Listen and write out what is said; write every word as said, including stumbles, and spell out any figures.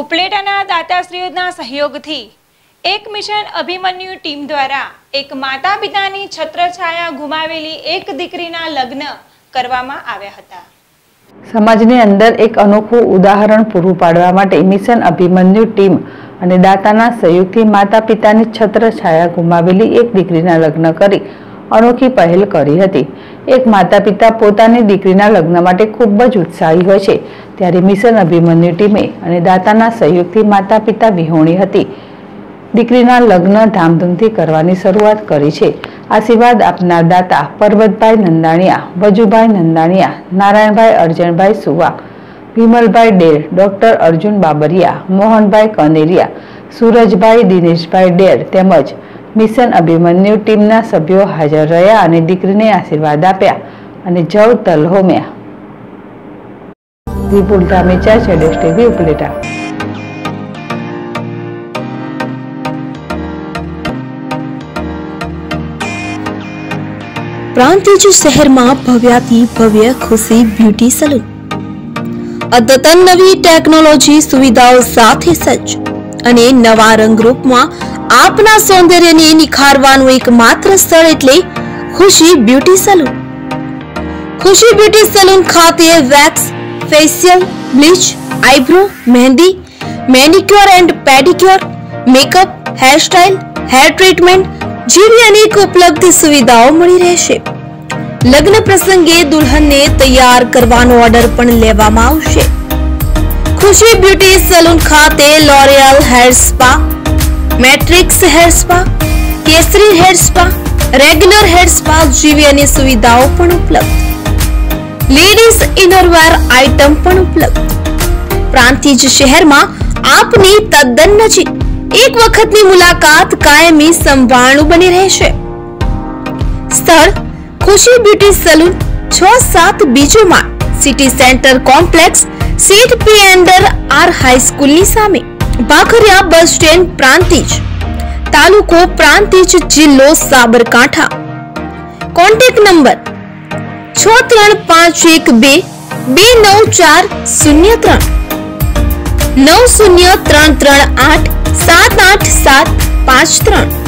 ઉપલેટાના દાતાશ્રીઓના સહયોગથી એક mission Abhimanyu team દ્વારા એક માતા પિતાની છત્રછાયા ગુમાવેલી એક દીકરીના લગ્ન કરવામાં આવ્યા હતા। समाजने अंदर एक अनोखो उदाहरण पूरु पाड़वा माटे मिशन अभिमन्यु टीम अने दाताना सहयोगथी माता पितानी छत्रछाया गुमावेली एक दीकरीना लग्न करी अनोखी पहल करी हती। एक माता पिता पोतानी दीकरीना लग्न माटे खूब ज उत्साही होय छे, त्यारे मिशन अभिमन्यु टीमे अने दाताना सहयोगथी माता पिता विहोणी हती दीकरीना लग्न धामधूमथी करवानी शरूआत करी छे। आशीर्वाद आपना दाता पर्वतभाई नंदाणिया, वजुभाई नंदाणिया, नारायणभाई अर्जनभाई सुवा, विमलभाई डेर, डॉक्टर अर्जुन बाबरिया, मोहनभाई कनेरिया, सूरजभाई दिनेशभाई डेर तेमज मिशन अभिमन्यु टीमना सभ्यो हाजर रह्या अने दीकरीने आशीर्वाद आप्या अने जव तल होम्या। विपुल धामेचा छडेश टीवी उपलेटा। प्रांतिज शहर में भव्याति भव्य खुशी ब्यूटी सलून अद्यतन नवी टेक्नोलॉजी सुविधाओं साथे सज्ज अने नवा रंगरूप में आपना सौंदर्य ने निखारवानुं एकमात्र स्थळ एटले Khushi beauty salon. Khushi beauty salon खाते wax, facial, bleach, eyebrow, mehndi, manicure and pedicure, makeup, hair style, hair treatment जीवी अनेक उपलब्ध सुविधाओं मिली रहेशे। लग्न प्रसंगे दुल्हन ने तैयार करवानो ऑर्डर पण लेवामां आवशे। खुशी ब्यूटी सलून खाते L'Oreal hair spa, Matrix hair spa, Kesari hair spa, regular hair spa जीवी अनेक सुविधाओं पण उपलब्ध, लेडीज इनरवेर आइटम पण उपलब्ध। प्रांतिज शहर में आपनी तद्दन नजीक एक वक्त मुलाकात कायमी संभाणु बनी रहेशे। स्थल खुशी ब्यूटी सलून छह सात बीजो माळ सिटी सेंटर कॉम्प्लेक्स सीट P under are high school नी सामे बाखरिया बस स्टैंड प्रांतिज तालुको प्रांतिज जिल्लो साबरकांठा। कॉन्टेक्ट नंबर छह तीन पांच एक दो दो नौ चार शून्य तीन नौ शून्य तीन तीन आठ सात आठ सात पांच तीन।